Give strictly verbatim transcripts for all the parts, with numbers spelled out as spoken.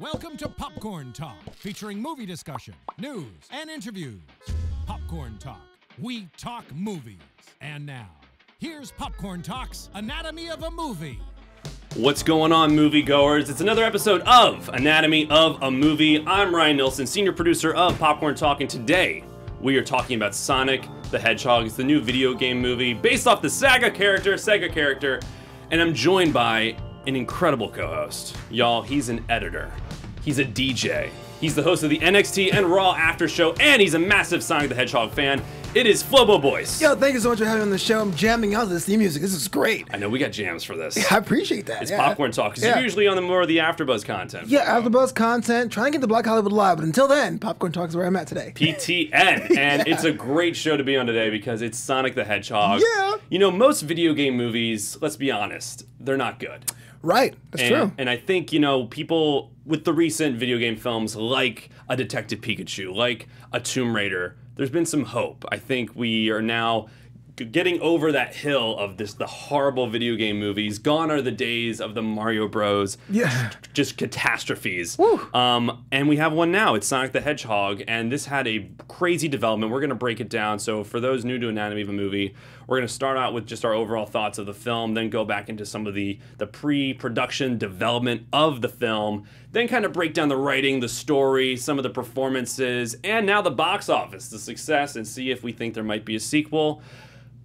Welcome to Popcorn Talk, featuring movie discussion, news, and interviews. Popcorn Talk, we talk movies. And now, here's Popcorn Talk's Anatomy of a Movie. What's going on, moviegoers? It's another episode of Anatomy of a Movie. I'm Ryan Nilsen, senior producer of Popcorn Talk, and today we are talking about Sonic the Hedgehog. It's the new video game movie based off the Sega character, Sega character, and I'm joined by an incredible co-host. Y'all, he's an editor. He's a D J. He's the host of the N X T and Raw After Show, and he's a massive Sonic the Hedgehog fan. It is Flobo Boyce. Yo, thank you so much for having me on the show. I'm jamming out to this theme music. This is great. I know, we got jams for this. Yeah, I appreciate that. It's yeah. Popcorn Talk, because yeah. you're usually on the more of the AfterBuzz content. Yeah, AfterBuzz content. Trying to get the Black Hollywood live, but until then, Popcorn Talk is where I'm at today. P T N, and yeah. it's a great show to be on today because it's Sonic the Hedgehog. Yeah. You know, most video game movies, let's be honest, they're not good. Right, that's and, true. And I think, you know, people with the recent video game films like a Detective Pikachu, like a Tomb Raider, there's been some hope. I think we are now getting over that hill of this the horrible video game movies. Gone are the days of the Mario Bros. Yeah. Just catastrophes. Woo. Um, and we have one now. It's Sonic the Hedgehog, and this had a crazy development. We're going to break it down. So for those new to Anatomy of a Movie, we're going to start out with just our overall thoughts of the film, then go back into some of the, the pre-production development of the film, then kind of break down the writing, the story, some of the performances, and now the box office, the success, and see if we think there might be a sequel.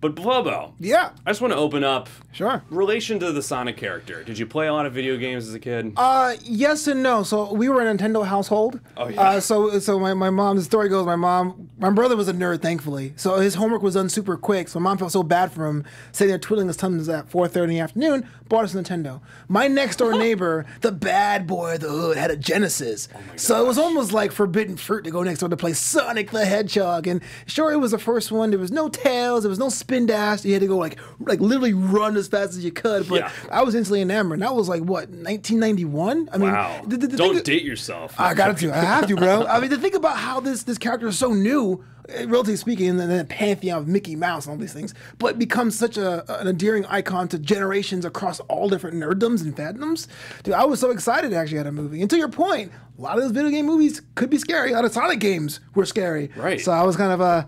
But Flobo, yeah, I just want to open up. Sure. Relation to the Sonic character. Did you play a lot of video games as a kid? Uh, yes and no. So we were a Nintendo household. Oh yeah. Uh, so so my my mom. The story goes, my mom, my brother was a nerd, thankfully. So his homework was done super quick. So my mom felt so bad for him, sitting there twiddling his thumbs at four thirty in the afternoon. Bought us a Nintendo. My next door neighbor, the bad boy of the hood, had a Genesis. Oh my gosh. So it was almost like forbidden fruit to go next door to play Sonic the Hedgehog. And sure, it was the first one. There was no tails. There was no spin dash. You had to go like like literally run as fast as you could, but yeah. I was instantly enamored. That was like, what, nineteen ninety-one? I mean, wow. the, the, the don't thing, date yourself. I gotta do. I have to, bro. I mean, to think about how this this character is so new, relatively speaking, and then the pantheon of Mickey Mouse and all these things, but becomes such a, an endearing icon to generations across all different nerddoms and fandoms. Dude, I was so excited actually at a movie. And to your point, a lot of those video game movies could be scary. A lot of Sonic games were scary. Right. So I was kind of uh,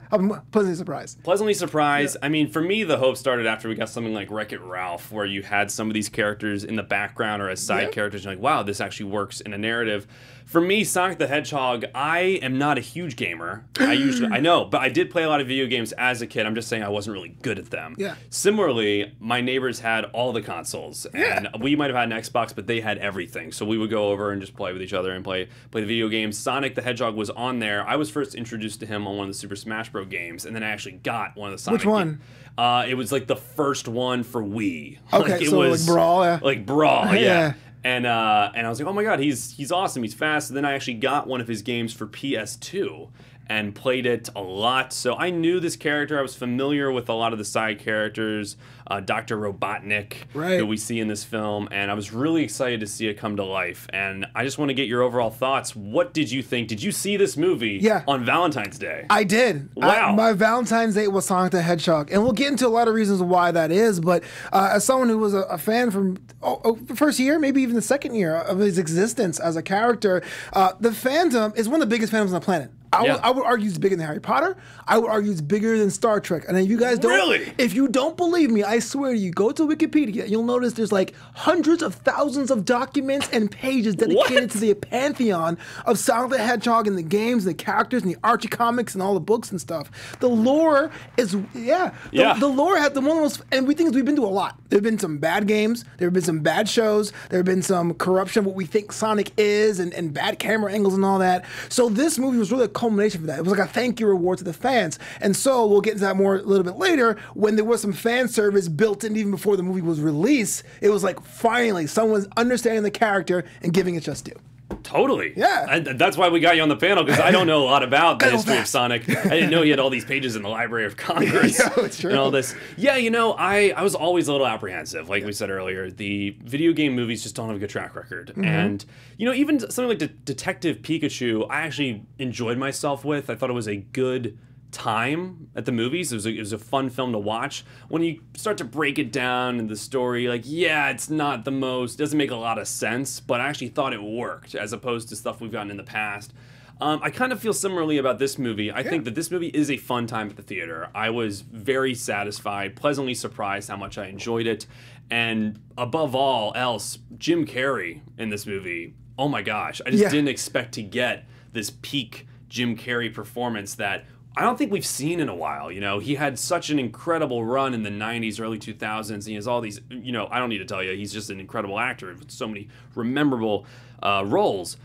pleasantly surprised. Pleasantly surprised. Yeah. I mean, for me, the hope started after we got something like Wreck-It Ralph, where you had some of these characters in the background or as side yeah. characters, and you're like, wow, this actually works in a narrative. For me, Sonic the Hedgehog, I am not a huge gamer. I usually, I know, but I did play a lot of video games as a kid. I'm just saying I wasn't really good at them. Yeah. Similarly, my neighbors had all the consoles, and yeah. we might have had an Xbox, but they had everything. So we would go over and just play with each other and play play the video games. Sonic the Hedgehog was on there. I was first introduced to him on one of the Super Smash Bros. Games, and then I actually got one of the Sonic. Which one? Uh, it was like the first one for Wii. Okay, like, it so was like Brawl. Yeah. Like Brawl, yeah. yeah. And uh, and I was like, oh my god, he's he's awesome, he's fast. And then I actually got one of his games for P S two and played it a lot. So I knew this character. I was familiar with a lot of the side characters, uh, Doctor Robotnik, right. that we see in this film. And I was really excited to see it come to life. And I just want to get your overall thoughts. What did you think? Did you see this movie yeah. on Valentine's Day? I did. Wow. I, my Valentine's Day was Sonic the Hedgehog. And we'll get into a lot of reasons why that is. But uh, as someone who was a, a fan from oh, oh, the first year, maybe even the second year of his existence as a character, uh, the fandom is one of the biggest fandoms on the planet. I, yeah. would, I would argue it's bigger than Harry Potter. I would argue it's bigger than Star Trek. And if you guys don't, really? If you don't believe me, I swear to you, go to Wikipedia. You'll notice there's like hundreds of thousands of documents and pages dedicated what? to the pantheon of Sonic the Hedgehog and the games, and the characters, and the Archie Comics, and all the books and stuff. The lore is yeah. The, yeah. the lore had the one of the most, and we think we've been to a lot. There've been some bad games. There've been some bad shows. There've been some corruption of what we think Sonic is, and and bad camera angles and all that. So this movie was really a culmination for that. It was like a thank you reward to the fans. And so we'll get into that more a little bit later, when there was some fan service built in even before the movie was released. It was like, finally, someone's understanding the character and giving it just due. Totally. Yeah. I, that's why we got you on the panel, because I don't know a lot about the history of Sonic. I didn't know he had all these pages in the Library of Congress yeah, it's true. and all this. Yeah, you know, I, I was always a little apprehensive, like yeah. we said earlier. The video game movies just don't have a good track record. Mm-hmm. And, you know, even something like De- Detective Pikachu, I actually enjoyed myself with. I thought it was a good time at the movies. It was, a, it was a fun film to watch. When you start to break it down in the story, like, yeah, it's not the most, doesn't make a lot of sense, but I actually thought it worked as opposed to stuff we've gotten in the past. Um, I kind of feel similarly about this movie. I yeah. think that this movie is a fun time at the theater. I was very satisfied, pleasantly surprised how much I enjoyed it. And above all else, Jim Carrey in this movie, oh my gosh, I just yeah. didn't expect to get this peak Jim Carrey performance that I don't think we've seen in a while. You know, he had such an incredible run in the nineties, early two thousands, and he has all these, you know, I don't need to tell you, he's just an incredible actor with so many memorable uh, roles.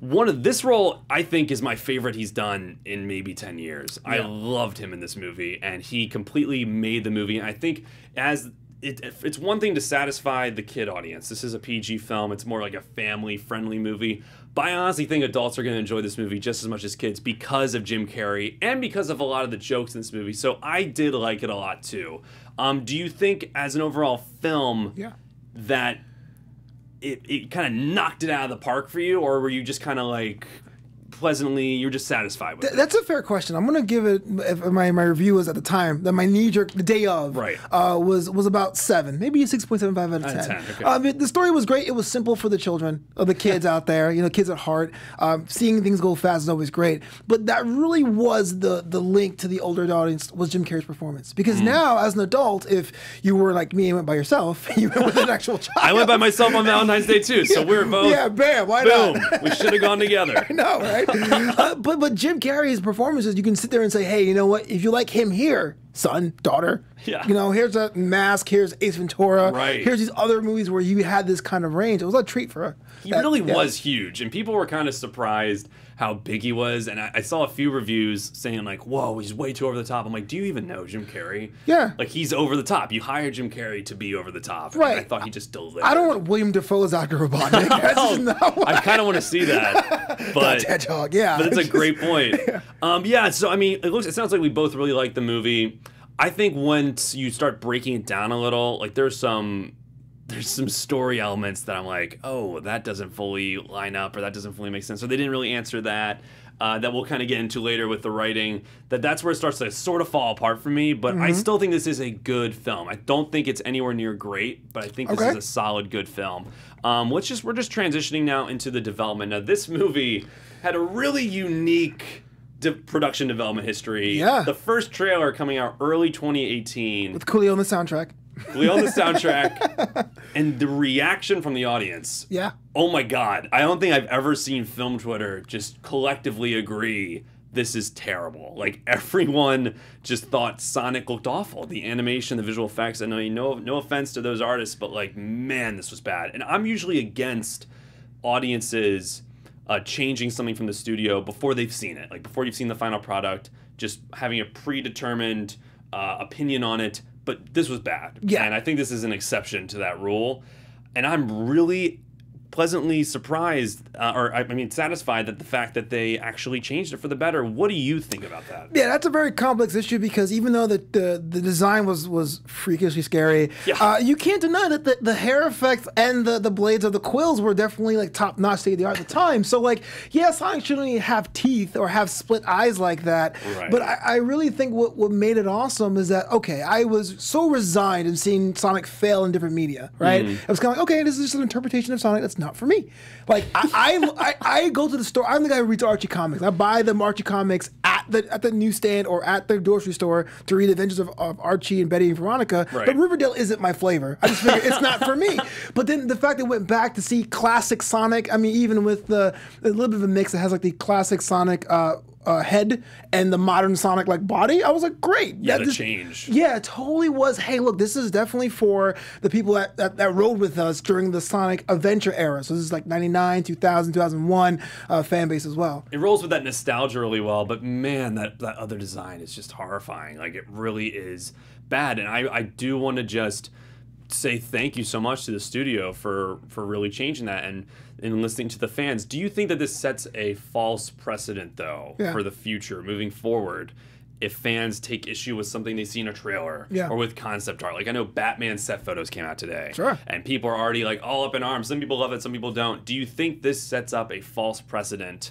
One of this role, I think, is my favorite he's done in maybe ten years. Yeah. I loved him in this movie, and he completely made the movie. And I think as it, it's one thing to satisfy the kid audience. This is a P G film. It's more like a family-friendly movie. But I honestly think adults are going to enjoy this movie just as much as kids because of Jim Carrey and because of a lot of the jokes in this movie. So I did like it a lot, too. Um, do you think, as an overall film, yeah. that... It, it kind of knocked it out of the park for you, or were you just kind of like pleasantly, you were just satisfied with Th it? That's a fair question. I'm gonna give it, if my, my review was at the time, that my knee jerk, the day of, right. uh, was was about seven, maybe six point seven five out of ten. Out of ten, okay. um, it, the story was great. It was simple for the children, or the kids out there, you know, kids at heart. Um, seeing things go fast is always great, but that really was the, the link to the older audience was Jim Carrey's performance. Because mm. now, as an adult, if you were like me and went by yourself, you went with an actual child. I went by myself on Valentine's Day too, so yeah. we're both. Yeah, bam, why boom. Not? We should have gone together. I know, right? uh, but but Jim Carrey's performances, you can sit there and say, hey, you know what? If you like him here, son, daughter, yeah. you know, here's a Mask, here's Ace Ventura, right. here's these other movies where you had this kind of range. It was a treat for her. He that, really yeah. was huge, and people were kind of surprised how big he was. And I, I saw a few reviews saying like, whoa, he's way too over the top. I'm like, do you even know Jim Carrey? Yeah. Like, he's over the top. You hire Jim Carrey to be over the top. Right. And I thought he just delivered. I don't want William Dafoe as Doctor Robotnik. That's not what I kind of want to see that. But Hedgehog, yeah. But it's a great point. yeah. Um, yeah, so I mean, it looks, it sounds like we both really like the movie. I think once you start breaking it down a little, like there's some There's some story elements that I'm like, oh, that doesn't fully line up, or that doesn't fully make sense, or they didn't really answer that. Uh, that we'll kind of get into later with the writing. That that's where it starts to sort of fall apart for me. But mm-hmm. I still think this is a good film. I don't think it's anywhere near great, but I think this okay. is a solid, good film. Um, let's just we're just transitioning now into the development. Now, this movie had a really unique de production development history. Yeah. The first trailer coming out early twenty eighteen with Coolio on the soundtrack. We own the soundtrack, and the reaction from the audience. Yeah. Oh my God! I don't think I've ever seen film Twitter just collectively agree this is terrible. Like, everyone just thought Sonic looked awful. The animation, the visual effects. I know, you know, no offense to those artists, but like, man, this was bad. And I'm usually against audiences uh, changing something from the studio before they've seen it. Like, before you've seen the final product, just having a predetermined uh, opinion on it. But this was bad. Yeah. And I think this is an exception to that rule. And I'm really pleasantly surprised, uh, or I mean satisfied, that the fact that they actually changed it for the better. What do you think about that? Yeah, that's a very complex issue, because even though the the, the design was was freakishly scary, yeah. uh, you can't deny that the, the hair effects and the, the blades of the quills were definitely like top notch state of the art at the time. So like, yeah, Sonic shouldn't have teeth or have split eyes like that. Right. But I, I really think what what made it awesome is that, okay, I was so resigned in seeing Sonic fail in different media. Right, mm. I was kind of like, okay, this is just an interpretation of Sonic. That's not for me. Like, I, I, I go to the store. I'm the guy who reads Archie Comics. I buy them Archie Comics at the at the newsstand or at the grocery store to read Adventures of, of Archie and Betty and Veronica. Right. But Riverdale isn't my flavor. I just figure it's not for me. But then the fact that I went back to see classic Sonic. I mean, even with the a little bit of a mix that has like the classic Sonic Uh, Uh, head and the modern Sonic like body, I was like, great. Yeah, that, the this, change. Yeah, it totally was. Hey, look, this is definitely for the people that, that, that rode with us during the Sonic Adventure era. So this is like ninety-nine, two thousand, two thousand one uh, fan base as well. It rolls with that nostalgia really well, but man, that, that other design is just horrifying. Like, it really is bad. And I, I do want to just say thank you so much to the studio for, for really changing that. And And listening to the fans, do you think that this sets a false precedent, though, yeah. for the future, moving forward, if fans take issue with something they see in a trailer yeah. or with concept art? Like, I know Batman set photos came out today, sure. and people are already, like, all up in arms. Some people love it, some people don't. Do you think this sets up a false precedent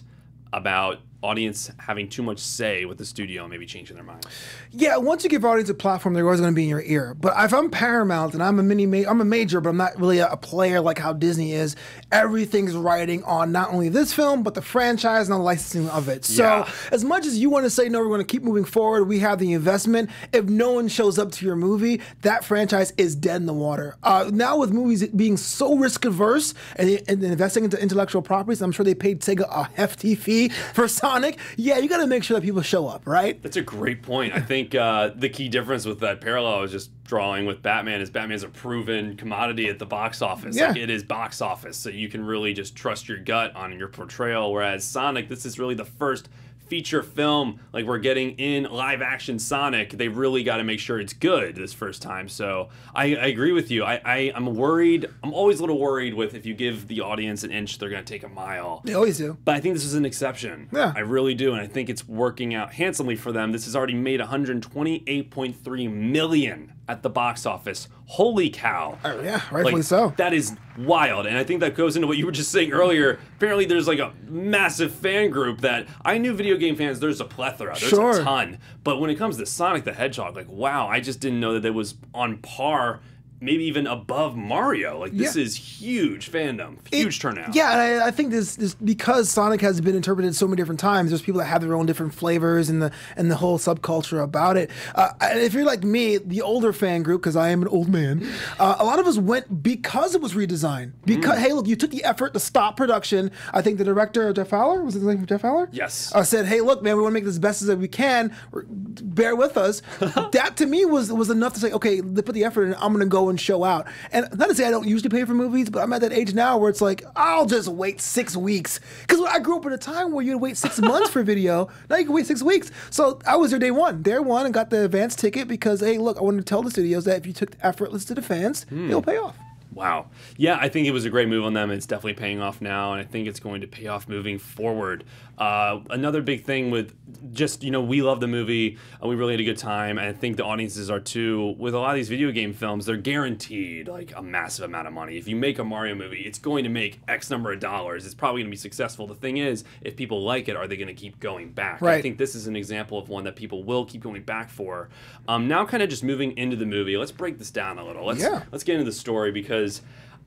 about audience having too much say with the studio and maybe changing their mind. Yeah, once you give audience a platform, they're always going to be in your ear. But if I'm Paramount and I'm a mini, ma I'm a major, but I'm not really a, a player like how Disney is. Everything's riding on not only this film but the franchise and the licensing of it. So yeah. as much as you want to say no, we're going to keep moving forward. We have the investment. If no one shows up to your movie, that franchise is dead in the water. Uh, now with movies being so risk averse and, and investing into intellectual properties, I'm sure they paid Sega a hefty fee for some. Yeah, you got to make sure that people show up, right? That's a great point. I think uh, the key difference with that parallel I was just drawing with Batman is Batman's a proven commodity at the box office. Yeah. Like, it is box office, so you can really just trust your gut on your portrayal, whereas Sonic, this is really the first feature film. Like, we're getting in live action Sonic. They really got to make sure it's good this first time. So I, I agree with you. I, I, I'm worried. I'm always a little worried with if you give the audience an inch, they're going to take a mile. They always do. But I think this is an exception. Yeah. I really do. And I think it's working out handsomely for them. This has already made one hundred twenty-eight point three million dollars at the box office. Holy cow. Oh, yeah, rightfully like, so. That is wild. And I think that goes into what you were just saying earlier. Apparently there's like a massive fan group that I knew video game fans, there's a plethora. There's sure. a ton. But when it comes to Sonic the Hedgehog, like, wow, I just didn't know that it was on par, maybe even above Mario. Like, this yeah. is huge fandom, huge it, turnout. Yeah, and I, I think this, this because Sonic has been interpreted so many different times. There's people that have their own different flavors and the and the whole subculture about it. Uh, and if you're like me, the older fan group, because I am an old man, uh, a lot of us went because it was redesigned. Because mm. hey, look, you took the effort to stop production. I think the director Jeff Fowler was it like Jeff Fowler? Yes. Uh, said, hey, look, man, we want to make this as best as we can. Bear with us. That to me was was enough to say, okay, they put the effort in. I'm going to go and show out. And not to say I don't usually pay for movies, but I'm at that age now where it's like, I'll just wait six weeks. Because I grew up at a time where you'd wait six months for video. Now you can wait six weeks. So I was there day one. Day one and got the advance ticket because, hey, look, I wanted to tell the studios that if you took the effortless to the fans, mm. it'll pay off. Wow. Yeah, I think it was a great move on them. It's definitely paying off now, and I think it's going to pay off moving forward. Uh, another big thing with just, you know, we love the movie, and we really had a good time, and I think the audiences are too. With a lot of these video game films, they're guaranteed, like, a massive amount of money. If you make a Mario movie, it's going to make X number of dollars. It's probably going to be successful. The thing is, if people like it, are they going to keep going back? Right. I think this is an example of one that people will keep going back for. Um, now kind of just moving into the movie, let's break this down a little. Let's, yeah. let's get into the story, because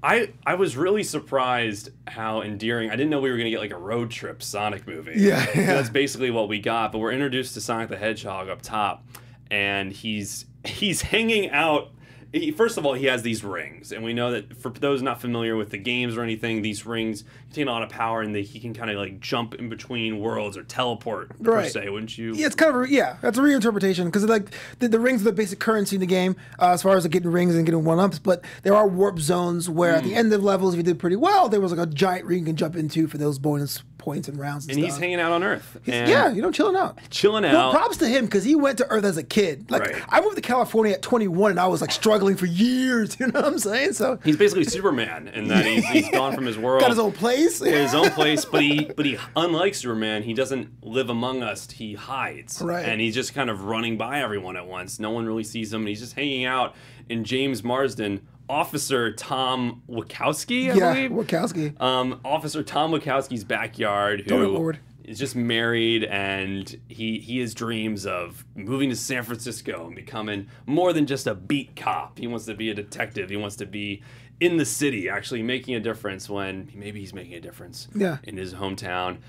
I, I was really surprised how endearing. I didn't know we were going to get like a road trip Sonic movie. Yeah, yeah. That's basically what we got. But we're introduced to Sonic the Hedgehog up top, and he's he's hanging out. He, first of all, he has these rings, and we know that for those not familiar with the games or anything, these rings contain a lot of power, and that he can kind of like jump in between worlds or teleport, right. per se, wouldn't you? Yeah, it's kind of a, yeah, that's a reinterpretation because like the, the rings are the basic currency in the game uh, as far as like, getting rings and getting one ups, but there are warp zones where mm. at the end of levels, if you did pretty well, there was like a giant ring you can jump into for those bonus points and rounds, and, and he's hanging out on Earth. And yeah, you know, chilling out. Chilling out. Well, props to him because he went to Earth as a kid. Like right. I moved to California at twenty-one, and I was like struggling for years. You know what I'm saying? So he's basically Superman in that he's, he's gone from his world, got his own place, his own place. But he, but he, unlike Superman, he doesn't live among us. He hides, right? And he's just kind of running by everyone at once. No one really sees him, and he's just hanging out. And James Marsden. Officer Tom Wachowski, I yeah, believe. Wachowski. Um, Officer Tom Wachowski's backyard, who is just married, and he he has dreams of moving to San Francisco and becoming more than just a beat cop. He wants to be a detective. He wants to be in the city, actually making a difference when maybe he's making a difference yeah. in his hometown.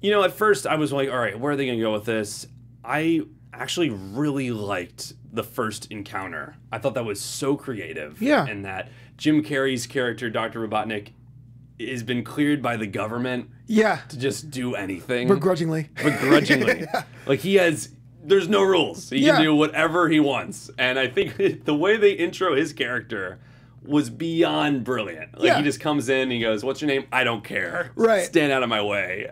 You know, at first I was like, all right, where are they going to go with this? I actually really liked the first encounter. I thought that was so creative. Yeah. And that Jim Carrey's character, Doctor Robotnik, has been cleared by the government. Yeah. To just do anything. Begrudgingly. Begrudgingly. yeah. Like he has, there's no rules. He yeah. can do whatever he wants. And I think the way they intro his character was beyond brilliant. Like yeah. he just comes in and he goes, what's your name? I don't care. Right. Stand out of my way.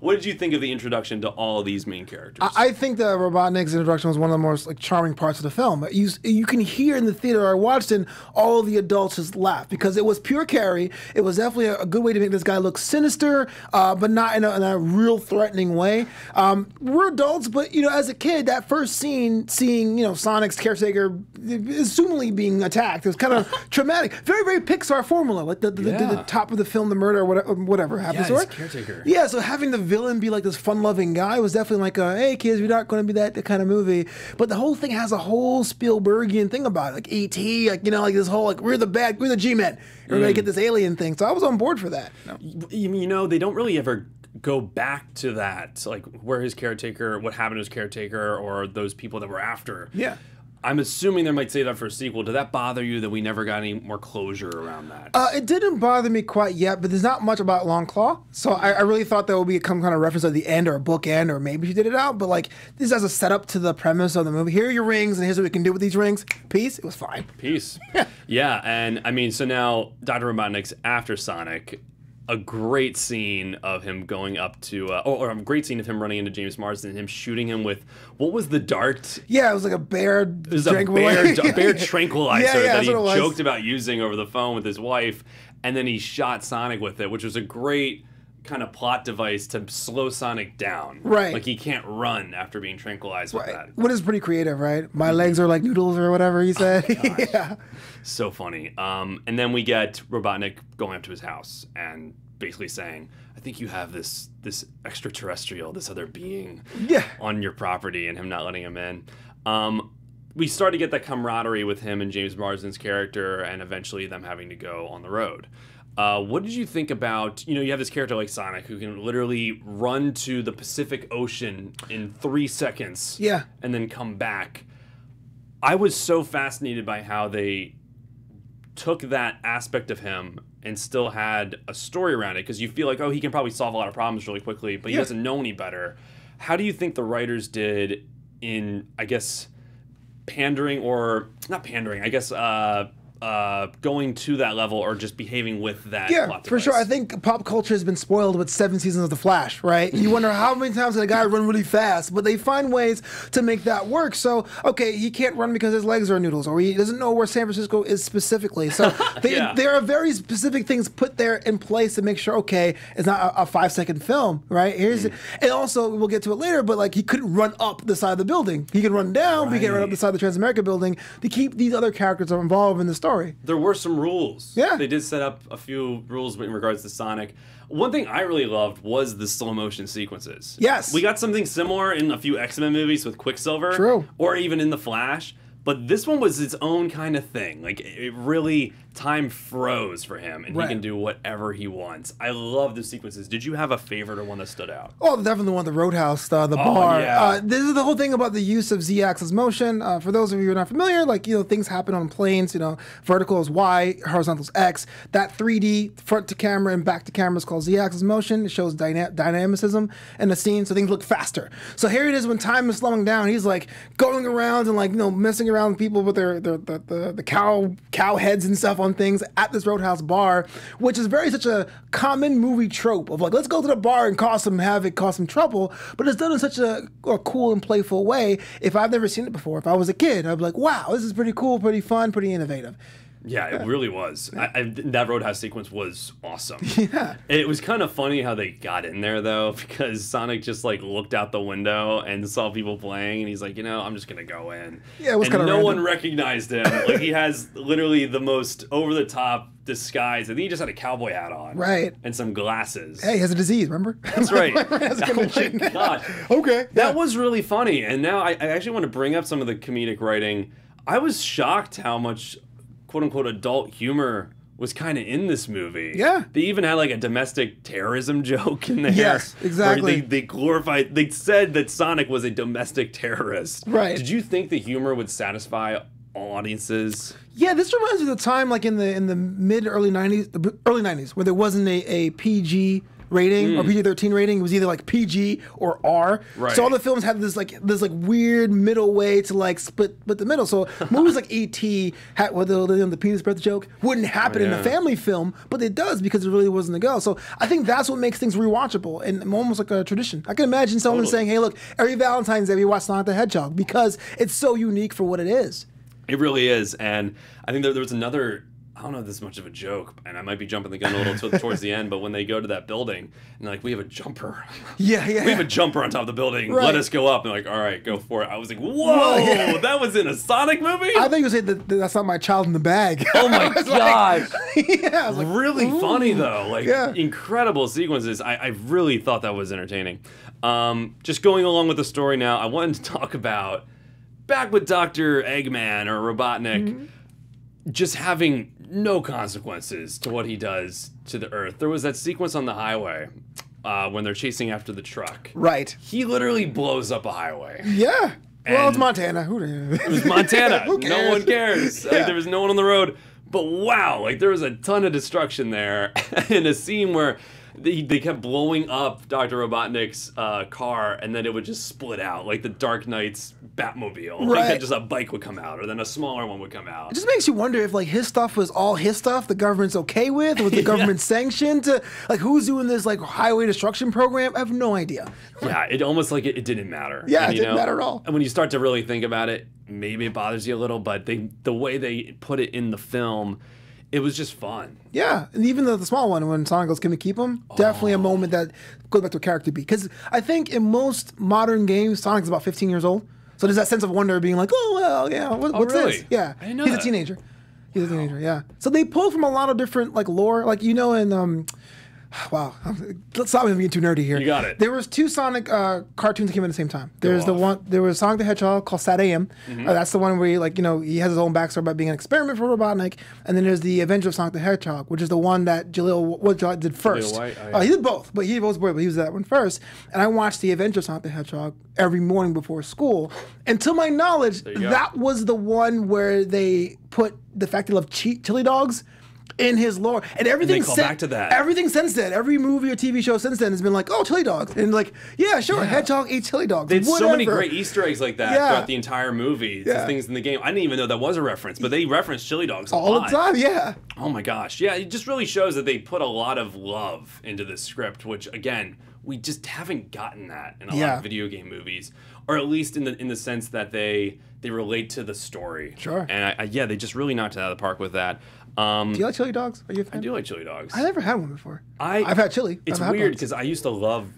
What did you think of the introduction to all of these main characters? I, I think that Robotnik's introduction was one of the most like charming parts of the film. You, you can hear in the theater I watched and all of the adults just laughed because it was pure Carrey. It was definitely a, a good way to make this guy look sinister, uh, but not in a, in a real threatening way. Um, we're adults, but you know, as a kid, that first scene, seeing you know Sonic's caretaker assumingly being attacked. It was kind of traumatic. Very, very Pixar formula. Like the, the, yeah. the, the top of the film, the murder, or whatever, whatever happens. Yeah, or, caretaker. Yeah, so having the villain be like this fun-loving guy was definitely like, a, hey, kids, we're not going to be that kind of movie. But the whole thing has a whole Spielbergian thing about it. Like E T, like, you know, like this whole, like, we're the bad, we're the G-Men. We're going to get this alien thing. So I was on board for that. No. You know, they don't really ever go back to that, like where his caretaker, what happened to his caretaker, or those people that were after. Yeah. I'm assuming they might say that for a sequel. Did that bother you that we never got any more closure around that? Uh, it didn't bother me quite yet, but there's not much about Longclaw. So I, I really thought that would be some kind of reference at the end or a book end, or maybe she did it out. But like this as a setup to the premise of the movie. Here are your rings, and here's what we can do with these rings. Peace. It was fine. Peace. Yeah. And I mean, so now Doctor Robotnik's after Sonic. A great scene of him going up to, uh, or, or a great scene of him running into James Marsden and him shooting him with, what was the dart? Yeah, it was like a bear tranquilizer. It was a bear, bear tranquilizer yeah, yeah, that he joked about using over the phone with his wife, and then he shot Sonic with it, which was a great kind of plot device to slow Sonic down. Right. Like he can't run after being tranquilized right. with that. What is pretty creative, right? My legs are like noodles or whatever he said. Oh yeah. So funny. Um, and then we get Robotnik going up to his house and basically saying, I think you have this this extraterrestrial, this other being yeah. on your property, and him not letting him in. Um, we start to get that camaraderie with him and James Marsden's character, and eventually them having to go on the road. Uh, what did you think about, you know, you have this character like Sonic who can literally run to the Pacific Ocean in three seconds yeah. and then come back. I was so fascinated by how they took that aspect of him and still had a story around it, because you feel like, oh, he can probably solve a lot of problems really quickly, but he yeah. doesn't know any better. How do you think the writers did in, I guess, pandering or, not pandering, I guess, uh... Uh, going to that level or just behaving with that yeah, plot device? For sure. I think pop culture has been spoiled with seven seasons of The Flash, right? You wonder how many times did a guy run really fast, but they find ways to make that work. So, okay, he can't run because his legs are noodles, or he doesn't know where San Francisco is specifically. So they, yeah. there are very specific things put there in place to make sure, okay, it's not a, a five-second film, right? Here's mm. And also, we'll get to it later, but like he couldn't run up the side of the building. He could run down, right. but he can't run up the side of the Transamerica building to keep these other characters involved in the story. There were some rules. Yeah. They did set up a few rules in regards to Sonic. One thing I really loved was the slow motion sequences. Yes. We got something similar in a few X-Men movies with Quicksilver. True. Or even in The Flash. But this one was its own kind of thing. Like, it really, time froze for him, and right. he can do whatever he wants. I love the sequences. Did you have a favorite or one that stood out? Oh, definitely the one, the Roadhouse, uh, the oh, bar. Yeah. Uh, this is the whole thing about the use of Z-axis motion. Uh, for those of you who are not familiar, like, you know, things happen on planes. You know, vertical is Y, horizontal is X. That three D, front to camera and back to camera, is called Z-axis motion. It shows dyna dynamicism in the scene, so things look faster. So here it is when time is slowing down. He's, like, going around and, like, you know, messing around around people with their, their the, the, the cow cow heads and stuff on things at this Roadhouse bar, which is very such a common movie trope of like, let's go to the bar and cause some havoc, cause some trouble, but it's done in such a, a cool and playful way. If I've never seen it before, if I was a kid, I'd be like, wow, this is pretty cool, pretty fun, pretty innovative. Yeah, it really was. I, I, that Roadhouse sequence was awesome. Yeah. It was kind of funny how they got in there, though, because Sonic just, like, looked out the window and saw people playing, and he's like, you know, I'm just going to go in. Yeah, it was kind of random. No one recognized him. Like, he has literally the most over-the-top disguise. I think he just had a cowboy hat on. Right. And some glasses. Hey, he has a disease, remember? That's right. That's oh, my God. Okay. That yeah. was really funny. And now I, I actually want to bring up some of the comedic writing. I was shocked how much quote-unquote adult humor was kind of in this movie. Yeah. They even had like a domestic terrorism joke in there. Yes, exactly. They, they glorified, they said that Sonic was a domestic terrorist. Right. Did you think the humor would satisfy all audiences? Yeah, this reminds me of the time like in the in the mid early nineties, the early nineties, where there wasn't a, a P G rating mm. or P G thirteen rating. It was either like P G or R. Right. So all the films had this like this like weird middle way to like split split the middle. So movies like E T had well, the, the, the penis breath joke wouldn't happen oh, yeah. in a family film, but it does because it really wasn't a go. So I think that's what makes things rewatchable and almost like a tradition. I can imagine someone totally. saying, "Hey, look, every Valentine's Day we watch Sonic the Hedgehog because it's so unique for what it is." It really is, and I think there, there was another I don't know if this is much of a joke, and I might be jumping the gun a little t towards the end, but when they go to that building, and like, we have a jumper. Yeah, yeah. We have yeah. a jumper on top of the building. Right. Let us go up. And they're like, all right, go for it. I was like, whoa, well, yeah. that was in a Sonic movie? I think it was in the, that's not my child in the bag. Oh, my gosh. Like, yeah, I was like, really ooh. funny, though. Like, yeah. incredible sequences. I, I really thought that was entertaining. Um, just going along with the story now, I wanted to talk about, back with Doctor Eggman or Robotnik, mm-hmm. just having no consequences to what he does to the Earth. There was that sequence on the highway uh, when they're chasing after the truck. Right. He literally blows up a highway. Yeah. And well, it's Montana. Who it was Montana. Who cares? No one cares. Yeah. Like, there was no one on the road. But wow, like there was a ton of destruction there in a scene where they, they kept blowing up Doctor Robotnik's uh, car, and then it would just split out, like the Dark Knight's Batmobile. Right. Like that just a bike would come out, or then a smaller one would come out. It just makes you wonder if like his stuff was all his stuff the government's okay with, or was the government yeah. sanctioned? To, like who's doing this like highway destruction program? I have no idea. Yeah, it almost like it, it didn't matter. Yeah, and, it didn't know, matter at all. And when you start to really think about it, maybe it bothers you a little, but they, the way they put it in the film, it was just fun. Yeah, and even the, the small one, when Sonic goes, can we keep him? Oh. Definitely a moment that goes back to a character beat. Because I think in most modern games, Sonic's about fifteen years old. So there's that sense of wonder being like, oh, well, yeah, what, oh, what's really? this? Yeah, I didn't know he's that. a teenager. He's wow. a teenager, yeah. So they pull from a lot of different like lore. Like, you know, in, um, wow, let's stop me from getting too nerdy here. You got it. There was two Sonic uh, cartoons that came out at the same time. There's the one, there was Sonic the Hedgehog called Sad A M. Mm-hmm. uh, that's the one where he, like, you know, he has his own backstory about being an experiment for Robotnik. And then there's the Adventures of Sonic the Hedgehog, which is the one that Jaleel White did first. Jaleel White, oh, yeah. uh, he did both, but he was boy, but he was that one first. And I watched the Adventures of Sonic the Hedgehog every morning before school. And to my knowledge, that was the one where they put the fact they love chili dogs in his lore, and everything and they call since, back to that. Everything since then, every movie or T V show since then has been like, oh, chili dogs, and like, yeah, sure, yeah. Hedgehog ate chili dogs. There's so many great Easter eggs like that yeah. throughout the entire movie. Yeah. The things in the game, I didn't even know that was a reference, but they referenced chili dogs a all lot. the time. Yeah. Oh my gosh, yeah, it just really shows that they put a lot of love into the script, which again, we just haven't gotten that in a yeah. lot of video game movies, or at least in the in the sense that they they relate to the story. Sure. And I, I, yeah, they just really knocked it out of the park with that. Um, do you like chili dogs? Are you a fan? I do like chili dogs. I never had one before. I, I've had chili. It's had weird because I used to love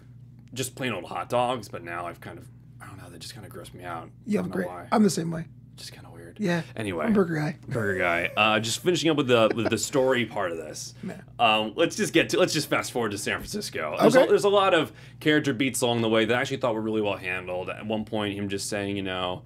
just plain old hot dogs, but now I've kind of, I don't know, they just kind of gross me out. Yeah, I'm great. Why. I'm the same way. Just kind of weird. Yeah. Anyway. I'm burger guy. Burger guy. Uh, just finishing up with the with the story part of this. Um, let's just get to, let's just fast forward to San Francisco. There's, okay. a, there's a lot of character beats along the way that I actually thought were really well handled. At one point, him just saying, you know,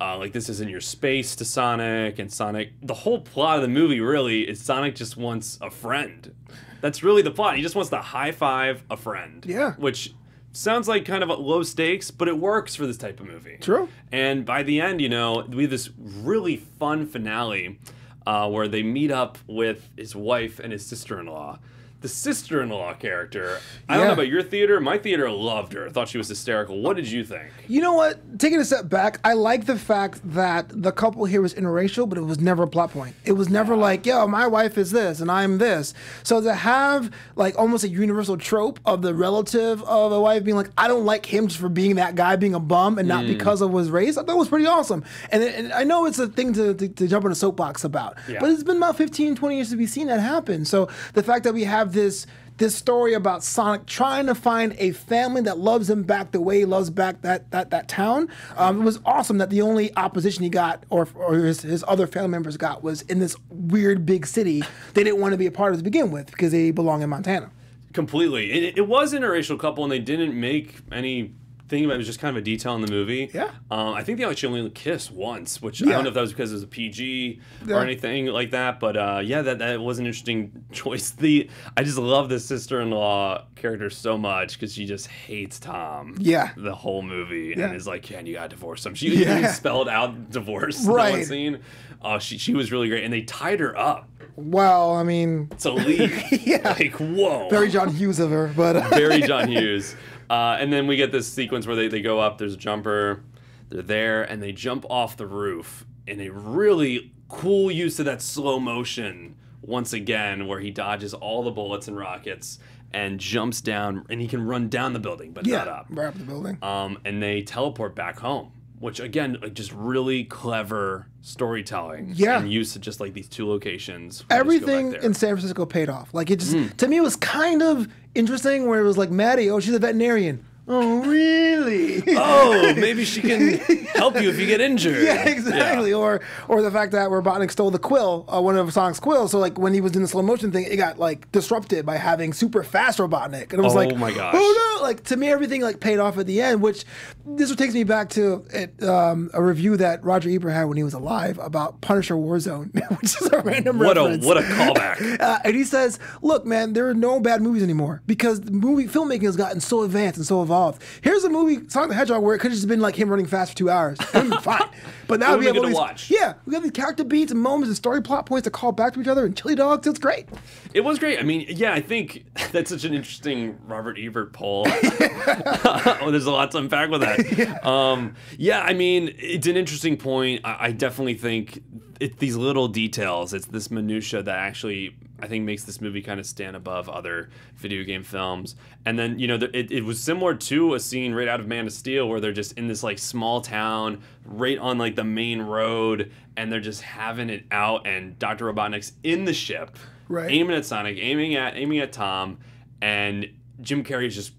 Uh, like, this isn't your space to Sonic, and Sonic... The whole plot of the movie, really, is Sonic just wants a friend. That's really the plot. He just wants to high-five a friend. Yeah. Which sounds like kind of low stakes, but it works for this type of movie. True. And by the end, you know, we have this really fun finale uh, where they meet up with his wife and his sister-in-law. The sister-in-law character, I yeah. don't know about your theater, my theater loved her, thought she was hysterical. What did you think? You know what, taking a step back, I like the fact that the couple here was interracial, but it was never a plot point. It was never yeah. like, yo, my wife is this, and I'm this. So to have like almost a universal trope of the relative of a wife being like, I don't like him just for being that guy, being a bum, and not mm. because of his race, I thought it was pretty awesome. And, and I know it's a thing to, to, to jump on a soapbox about, yeah. but it's been about fifteen, twenty years to be seen that happen. So the fact that we have this this story about Sonic trying to find a family that loves him back the way he loves back that that that town. Um, it was awesome that the only opposition he got, or or his, his other family members got, was in this weird big city they didn't want to be a part of to begin with because they belong in Montana. Completely, it, it was an interracial couple, and they didn't make any thing about it. It was just kind of a detail in the movie. Yeah, um, I think they actually only kissed once, which yeah. I don't know if that was because it was a P G yeah. or anything like that. But uh, yeah, that that was an interesting choice. The I just love the sister-in-law character so much because she just hates Tom. Yeah, the whole movie yeah. and is like, yeah, and you got to divorce him. She yeah. spelled out divorce. Right. In that scene. Uh, she she was really great, and they tied her up. Well, I mean, it's a leak. yeah, like whoa, very John Hughes of her, but very John Hughes. Uh, and then we get this sequence where they, they go up, there's a jumper, they're there, and they jump off the roof in a really cool use of that slow motion once again, where he dodges all the bullets and rockets and jumps down, and he can run down the building, but yeah, not up. Right up the building. Um, and they teleport back home, which again, like, just really clever storytelling. Yeah, and use of just like these two locations. Everything in San Francisco paid off. Like it just mm. to me, it was kind of interesting where it was like Maddie, oh, she's a veterinarian. Oh, really? Oh, maybe she can help you if you get injured. Yeah, exactly. Yeah. Or or the fact that Robotnik stole the quill, uh, one of Sonic's quills, so like when he was doing the slow motion thing, it got like disrupted by having super fast Robotnik. And it was oh, like, my gosh. oh no! Like to me, everything like paid off at the end, which this takes me back to it, um, a review that Roger Ebert had when he was alive about Punisher Warzone, which is a random what reference. A, what a callback. Uh, and he says, look, man, there are no bad movies anymore because the movie filmmaking has gotten so advanced and so evolved. Involved. Here's a movie, Sonic the Hedgehog, where it could have just been like him running fast for two hours. Fine. But now we have all these, watch. yeah, we have these character beats and moments and story plot points that call back to each other and chili dogs. It's great. It was great. I mean, yeah, I think that's such an interesting Robert Ebert poll. Oh, there's a lot to unpack with that. yeah. Um, yeah, I mean, it's an interesting point. I, I definitely think it's these little details. It's this minutia that actually, I think, makes this movie kind of stand above other video game films. And then, you know, the, it, it was similar to a scene right out of Man of Steel where they're just in this like small town right on like the main road and they're just having it out, and Doctor Robotnik's in the ship, right, aiming at Sonic, aiming at aiming at Tom, and Jim Carrey's just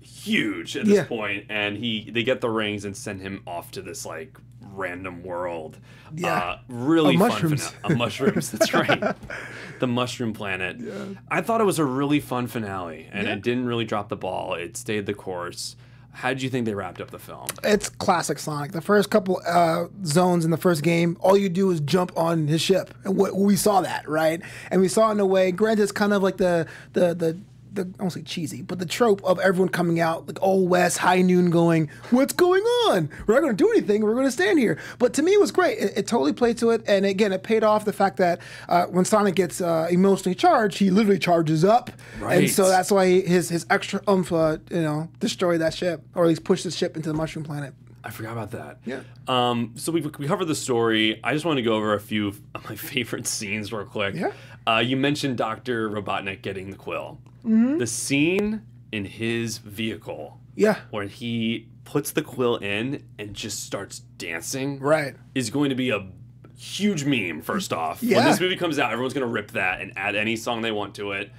huge at this yeah. point, and he they get the rings and send him off to this like random world. Yeah. Uh, really fun. Mushrooms. A mushrooms, that's right. The mushroom planet. Yeah. I thought it was a really fun finale, and yeah. it didn't really drop the ball. It stayed the course. How did you think they wrapped up the film? It's classic Sonic. The first couple uh, zones in the first game, all you do is jump on his ship. And what, we saw that, right? And we saw it in a way, granted, it's kind of like the the the The, I don't say cheesy, but the trope of everyone coming out, like Old West, High Noon, going, what's going on? We're not going to do anything. We're going to stand here. But to me, it was great. It, it totally played to it. And again, it paid off the fact that uh, when Sonic gets uh, emotionally charged, he literally charges up. Right. And so that's why he, his, his extra oomph, uh, you know, destroyed that ship, or at least pushed the ship into the Mushroom Planet. I forgot about that. Yeah. Um, so we we covered the story. I just want to go over a few of my favorite scenes real quick. Yeah. Uh, you mentioned Doctor Robotnik getting the quill. Mm-hmm. The scene in his vehicle. Yeah. Where he puts the quill in and just starts dancing. Right. Is going to be a huge meme, first off. Yeah. When this movie comes out, everyone's going to rip that and add any song they want to it.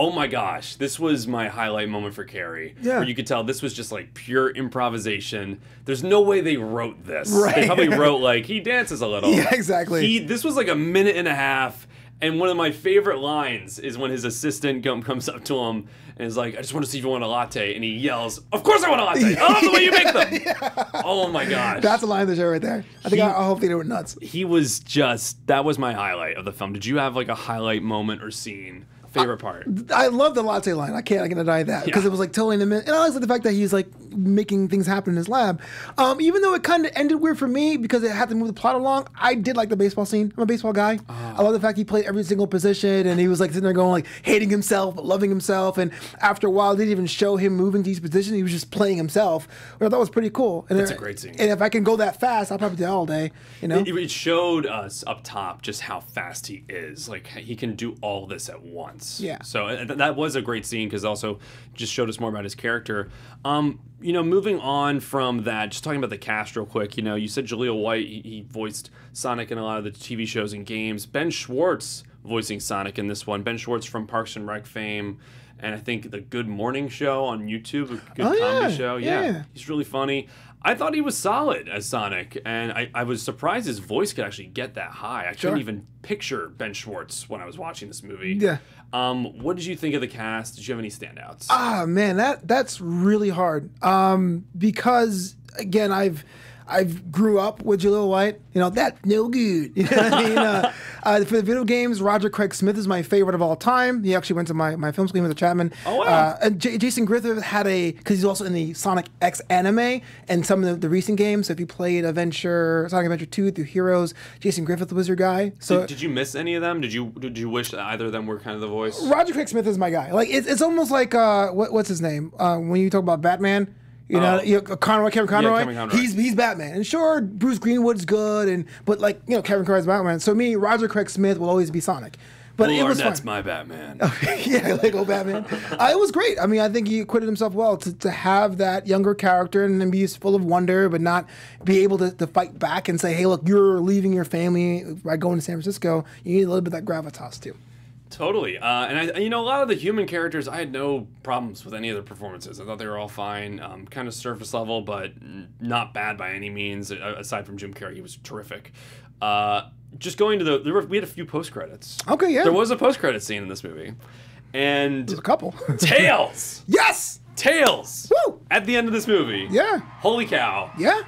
Oh my gosh, this was my highlight moment for Carrie. Yeah. Where you could tell this was just like pure improvisation. There's no way they wrote this. Right. They probably wrote like, he dances a little. Yeah, exactly. He, this was like a minute and a half. And one of my favorite lines is when his assistant comes up to him and is like, I just want to see if you want a latte. And he yells, of course I want a latte. I love the way you make them. Yeah. Oh, my gosh. That's a line of the show right there. I think he, I, I hope they were nuts. He was just, that was my highlight of the film. Did you have like a highlight moment or scene? Favorite part. I, I love the latte line. I can't I can deny that because yeah. it was like totally in the minute. And I like the fact that he's like making things happen in his lab. Um, even though it kind of ended weird for me because it had to move the plot along, I did like the baseball scene. I'm a baseball guy. Oh. I love the fact he played every single position and he was like sitting there going like hating himself, but loving himself. And after a while, they didn't even show him moving to each position. He was just playing himself, which I thought was pretty cool. And That's it, a great scene. And if I can go that fast, I'll probably do that all day. You know, It, it showed us up top just how fast he is. Like he can do all this at once. Yeah. So that was a great scene because also just showed us more about his character. Um, you know, moving on from that, just talking about the cast real quick. You know, you said Jaleel White. He, he voiced Sonic in a lot of the T V shows and games. Ben Schwartz voicing Sonic in this one. Ben Schwartz from Parks and Rec fame, and I think the Good Morning Show on YouTube, a good oh, comedy yeah. show. Yeah. yeah. He's really funny. I thought he was solid as Sonic, and I, I was surprised his voice could actually get that high. I sure. couldn't even picture Ben Schwartz when I was watching this movie. Yeah. Um, what did you think of the cast? Did you have any standouts? Ah, man, that that's really hard. Um, because again, I've I've grew up with Jaleel White. You know, that's no good. You know what I mean? Uh, uh, for the video games, Roger Craig Smith is my favorite of all time. He actually went to my, my film school with Chapman. Oh, wow. Uh, and J Jason Griffith had a, because he's also in the Sonic X anime and some of the, the recent games. So if you played Adventure, Sonic Adventure Two through Heroes, Jason Griffith was your guy. So Did, did you miss any of them? Did you did you wish that either of them were kind of the voice? Roger Craig Smith is my guy. Like, it's, it's almost like, uh, what, what's his name? Uh, when you talk about Batman. You know, um, you know, Conroy, Kevin Conroy, yeah, Kevin Conroy. He's he's Batman, and sure, Bruce Greenwood's good, and but like you know, Kevin Conroy's Batman. So me, Roger Craig Smith will always be Sonic. But Lord, it was that's fun. my Batman. Yeah, Lego Batman. Uh, it was great. I mean, I think he acquitted himself well to, to have that younger character and then be full of wonder, but not be able to, to fight back and say, hey, look, you're leaving your family by going to San Francisco. You need a little bit of that gravitas, too. Totally. Uh, and, I, you know, a lot of the human characters, I had no problems with any of their performances. I thought they were all fine, um, kind of surface level, but not bad by any means. Aside from Jim Carrey, he was terrific. Uh, just going to the, there were, we had a few post-credits. Okay, yeah. There was a post-credit scene in this movie. And there's a couple. Tails! Yes! Tails! Woo! At the end of this movie. Yeah. Holy cow. Yeah.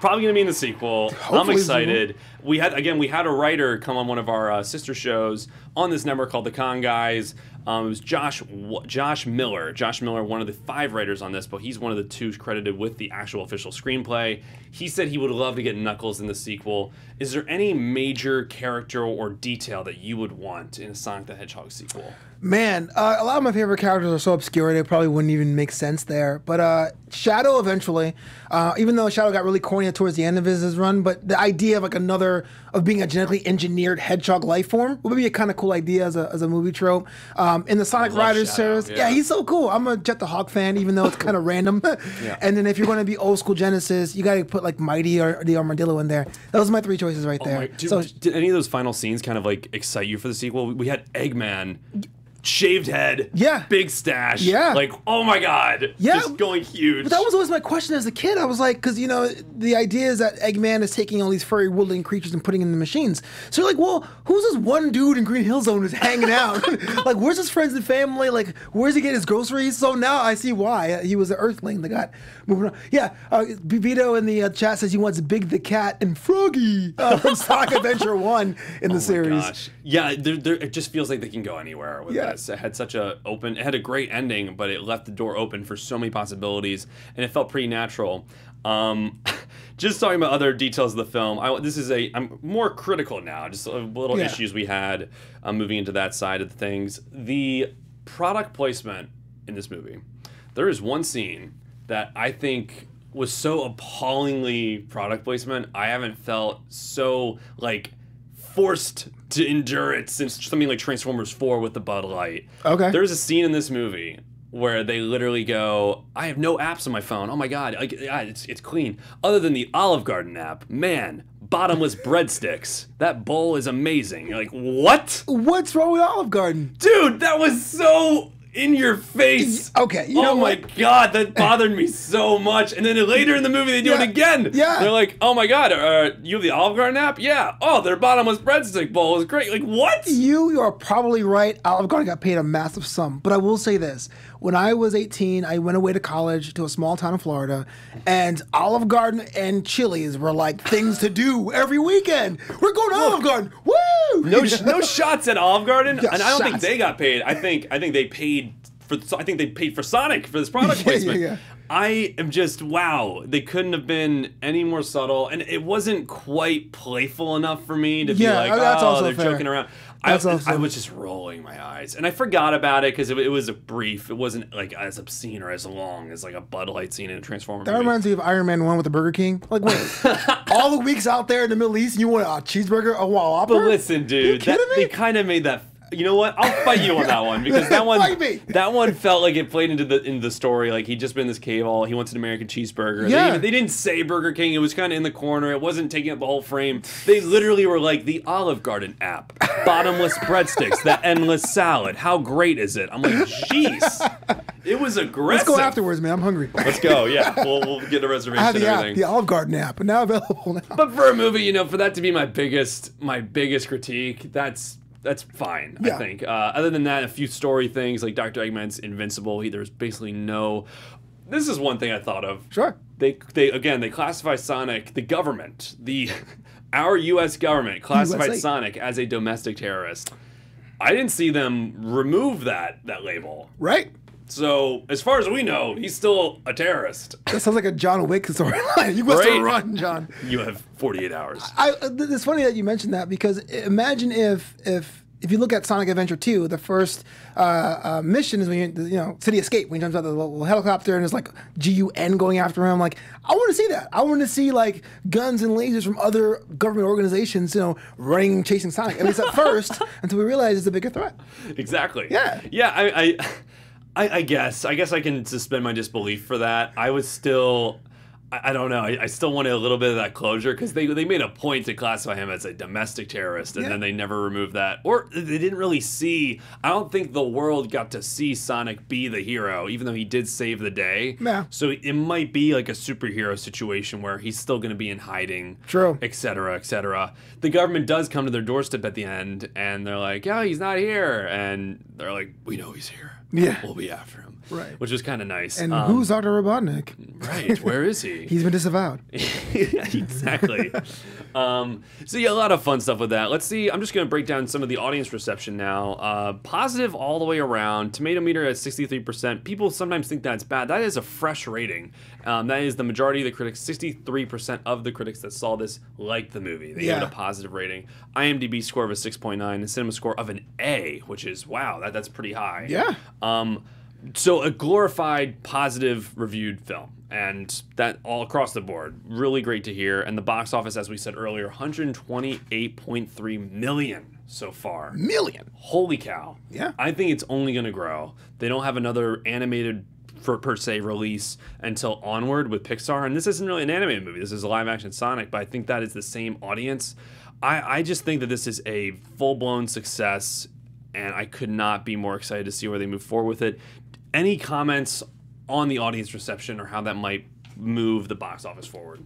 Probably going to be in the sequel. Hopefully I'm excited. We had again, we had a writer come on one of our uh, sister shows on this network called The Con Guys. Um, it was Josh Josh Miller. Josh Miller, one of the five writers on this, but he's one of the two credited with the actual official screenplay. He said he would love to get Knuckles in the sequel. Is there any major character or detail that you would want in a Sonic the Hedgehog sequel? Man, uh, a lot of my favorite characters are so obscure, they probably wouldn't even make sense there. But uh, Shadow eventually, uh, even though Shadow got really corny towards the end of his, his run, but the idea of like another, of being a genetically engineered hedgehog life form would be a kind of cool idea as a, as a movie trope. Um, Um, in the Sonic Riders Shadow, series, yeah. yeah, he's so cool. I'm a Jet the Hawk fan, even though it's kind of random. Yeah. And then if you're going to be old school Genesis, you got to put like Mighty or, or the Armadillo in there. Those are my three choices right oh there. My, do, so, did any of those final scenes kind of like excite you for the sequel? We had Eggman, shaved head, yeah, big stash, yeah, like oh my god, yeah, just going huge. But that was always my question as a kid. I was like, because you know the idea is that Eggman is taking all these furry woodland creatures and putting them in the machines. So you're like, well, who's this one dude in Green Hill Zone who's hanging out? Like, where's his friends and family? Like, where's he getting his groceries? So now I see why he was an Earthling that got moving on. Yeah, uh, Vito in the uh, chat says he wants Big the Cat and Froggy uh, from Sonic Adventure One in the oh my series. Gosh. Yeah, they're, they're, it just feels like they can go anywhere with yeah. this. It had such a open, it had a great ending, but it left the door open for so many possibilities, and it felt pretty natural. Um, just talking about other details of the film, I, this is a, I'm more critical now, just little yeah. issues we had uh, moving into that side of things. The product placement in this movie, there is one scene that I think was so appallingly product placement, I haven't felt so, like, forced to endure it since something like Transformers four with the Bud Light. Okay. There's a scene in this movie where they literally go, I have no apps on my phone. Oh my God, like, it's, it's clean. Other than the Olive Garden app, man, bottomless breadsticks. That bowl is amazing. You're like, what? What's wrong with Olive Garden? Dude, that was so in your face. Okay. You oh know my what? God, that bothered me so much. And then later in the movie, they do yeah. it again. Yeah. They're like, oh my God, uh, you have the Olive Garden app? Yeah. Oh, their bottomless breadstick bowl is great. Like, what? You, you are probably right. Olive Garden got paid a massive sum. But I will say this. When I was eighteen, I went away to college to a small town in Florida, and Olive Garden and Chili's were like things to do every weekend. We're going to Look, Olive Garden. Woo! No, no shots at Olive Garden, yeah, and I don't shots. think they got paid. I think I think they paid for. I think they paid for Sonic for this product yeah, placement. Yeah, yeah. I am just wow. They couldn't have been any more subtle, and it wasn't quite playful enough for me to yeah, be like, that's oh, also they're fair. joking around. I, I was just rolling my eyes, and I forgot about it because it, it was a brief. It wasn't like as obscene or as long as like a Bud Light scene in a Transformer. That movie. reminds me of Iron Man One with the Burger King. Like, wait, all the weeks out there in the Middle East, you want a cheeseburger, a Whopper? But listen, dude, that, they kind of made that. You know what? I'll fight you on that one because that one that one felt like it played into the into the story. Like he'd just been in this cave all. He wants an American cheeseburger. Yeah. They, even, they didn't say Burger King. It was kind of in the corner. It wasn't taking up the whole frame. They literally were like the Olive Garden app, bottomless breadsticks, that endless salad. How great is it? I'm like, jeez. It was aggressive. Let's go afterwards, man. I'm hungry. Let's go. Yeah, we'll, we'll get a reservation. I have the, and everything. App, the Olive Garden app, but now available. Now. But for a movie, you know, for that to be my biggest my biggest critique, that's. That's fine, yeah. I think. Uh, other than that, a few story things, like Doctor Eggman's invincible. He, there's basically no... This is one thing I thought of. Sure. They, they again, they classify Sonic, the government, the our U S government classified U S A. Sonic as a domestic terrorist. I didn't see them remove that, that label. Right. So, as far as we know, he's still a terrorist. That sounds like a John Wick storyline. You must right. have run, John. You have forty-eight hours. I, it's funny that you mentioned that because imagine if if if you look at Sonic Adventure Two, the first uh, uh, mission is when you, you know City Escape, when he jumps out of the little helicopter and it's like G U N going after him. Like, I want to see that. I want to see like guns and lasers from other government organizations, you know, running chasing Sonic. At least at first, until we realize it's a bigger threat. Exactly. Yeah. Yeah. I. I... I, I guess. I guess I can suspend my disbelief for that. I was still, I, I don't know, I, I still wanted a little bit of that closure, because they, they made a point to classify him as a domestic terrorist, and yeah. then they never removed that. Or they didn't really see, I don't think the world got to see Sonic be the hero, even though he did save the day. Yeah. So it might be like a superhero situation where he's still going to be in hiding, True. et cetera, et cetera. The government does come to their doorstep at the end, and they're like, yeah, he's not here. And they're like, we know he's here. Yeah, we'll be after him. Right, which was kind of nice. And um, who's Doctor Robotnik? Right, where is he? He's been disavowed. Exactly. um, so yeah, a lot of fun stuff with that. Let's see. I'm just going to break down some of the audience reception now. Uh, positive all the way around. Tomato meter at sixty-three percent. People sometimes think that's bad. That is a fresh rating. Um, that is the majority of the critics. sixty-three percent of the critics that saw this liked the movie. They yeah. gave it a positive rating. IMDb score of a six point nine. A cinema score of an A, which is wow. That that's pretty high. Yeah. Um, so a glorified, positive reviewed film, and that all across the board. Really great to hear. And the box office, as we said earlier, one hundred twenty-eight point three million so far. Million. Holy cow. Yeah. I think it's only going to grow. They don't have another animated for per se release until Onward with Pixar, and this isn't really an animated movie. This is a live action Sonic, but I think that is the same audience. I, I just think that this is a full-blown success, and I could not be more excited to see where they move forward with it. Any comments on the audience reception or how that might move the box office forward?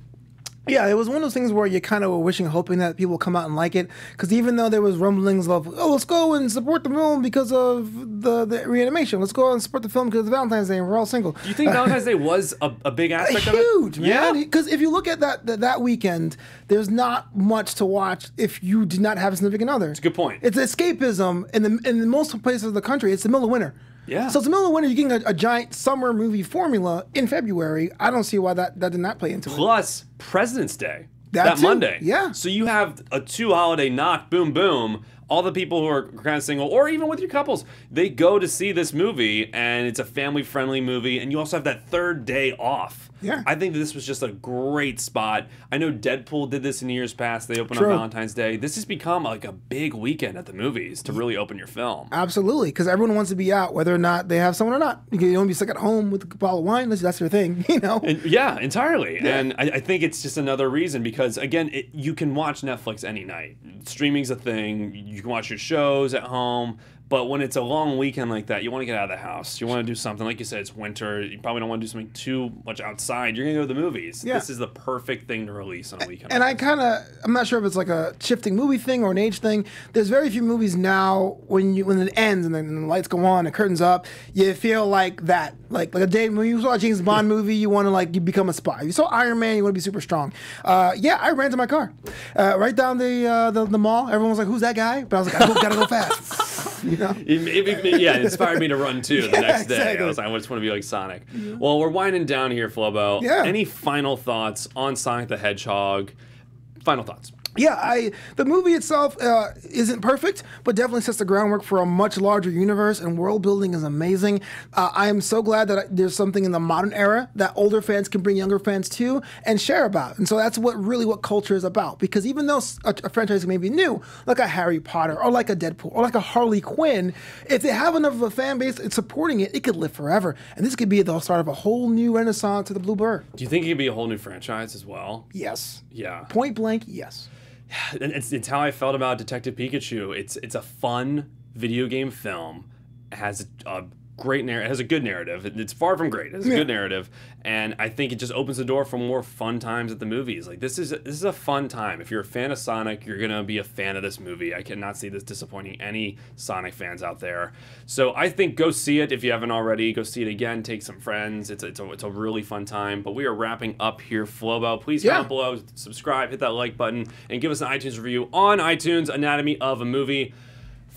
Yeah, it was one of those things where you kind of were wishing, hoping that people come out and like it. Because even though there was rumblings of, oh, let's go and support the film because of the, the reanimation. Let's go and support the film because it's Valentine's Day and we're all single. Do you think Valentine's Day was a, a big aspect Huge, of it? Huge, man. Yeah. Because if you look at that, that that weekend, there's not much to watch if you did not have a significant other. It's a good point. It's escapism in the in most places of the country. It's the middle of winter. Yeah. So it's the middle of winter, you're getting a, a giant summer movie formula in February. I don't see why that, that did not play into it. Plus, President's Day. That, that Monday. Yeah. So you have a two-holiday knock, boom, boom. All the people who are kind of single, or even with your couples, they go to see this movie, and it's a family-friendly movie, and you also have that third day off. Yeah. I think that this was just a great spot. I know Deadpool did this in years past. They opened True. on Valentine's Day. This has become like a big weekend at the movies to really open your film. Absolutely, because everyone wants to be out, whether or not they have someone or not. You don't want to be stuck at home with a bottle of wine. That's your thing, you know? And, yeah, entirely. Yeah. And I, I think it's just another reason, because, again, it, you can watch Netflix any night. Streaming's a thing. You You can watch your shows at home, but when it's a long weekend like that, you want to get out of the house. You want to do something. Like you said, it's winter. You probably don't want to do something too much outside. You're going to go to the movies. Yeah. This is the perfect thing to release on a weekend. And I kind of, I'm not sure if it's like a shifting movie thing or an age thing. There's very few movies now when you when it ends and then the lights go on and curtains up, you feel like that. Like like a day when you saw a James Bond movie, you want to like you become a spy. If you saw Iron Man, you want to be super strong. Uh, yeah, I ran to my car uh, right down the, uh, the the mall. Everyone was like, "Who's that guy?" But I was like, "I go, gotta go fast." You know? it, it, it, yeah, it inspired me to run too. Yeah, the next day, exactly. I was like, "I just want to be like Sonic." Yeah. Well, we're winding down here, Flobo. Yeah. Any final thoughts on Sonic the Hedgehog? Final thoughts. Yeah, I the movie itself uh, isn't perfect, but definitely sets the groundwork for a much larger universe, and world building is amazing. Uh, I am so glad that I, there's something in the modern era that older fans can bring younger fans to and share about. And so that's what really what culture is about, because even though a, a franchise may be new, like a Harry Potter or like a Deadpool or like a Harley Quinn, if they have enough of a fan base and supporting it, it could live forever. And this could be the start of a whole new renaissance to the Blue Bird. Do you think it could be a whole new franchise as well? Yes. Yeah. Point blank, yes. It's, it's how I felt about Detective Pikachu. It's it's a fun video game film. It has a, a great narrative. It has a good narrative. It, it's far from great. It has a yeah. good narrative, and I think it just opens the door for more fun times at the movies. Like this is this is a fun time. If you're a fan of Sonic, you're gonna be a fan of this movie. I cannot see this disappointing any Sonic fans out there. So I think go see it if you haven't already. Go see it again. Take some friends. It's a, it's a, it's a really fun time. But we are wrapping up here, Flobo. Please yeah. comment below, subscribe, hit that like button, and give us an iTunes review on iTunes. Anatomy of a Movie.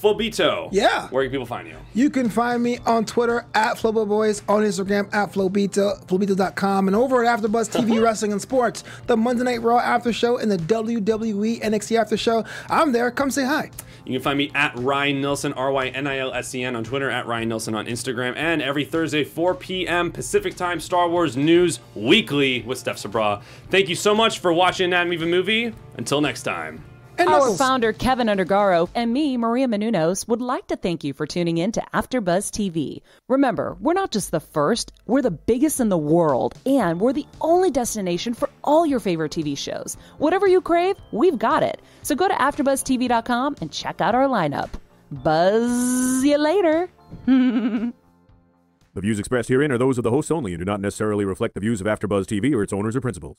Flobito. Yeah. Where can people find you? You can find me on Twitter at Flobo Boyce, on Instagram at Flobito, Flobito dot com, and over at AfterBuzz T V Wrestling and Sports, the Monday Night Raw After Show and the W W E N X T After Show. I'm there. Come say hi. You can find me at Ryan Nilsen, R Y N I L S E N on Twitter, at Ryan Nilsen on Instagram, and every Thursday, four P M Pacific Time, Star Wars News Weekly with Steph Sabra. Thank you so much for watching Anatomy of a Movie. Until next time. And Our Nichols. founder, Kevin Undergaro, and me, Maria Menounos, would like to thank you for tuning in to AfterBuzz T V. Remember, we're not just the first, we're the biggest in the world, and we're the only destination for all your favorite T V shows. Whatever you crave, we've got it. So go to after buzz T V dot com and check out our lineup. Buzz you later. The views expressed herein are those of the hosts only and do not necessarily reflect the views of AfterBuzz T V or its owners or principals.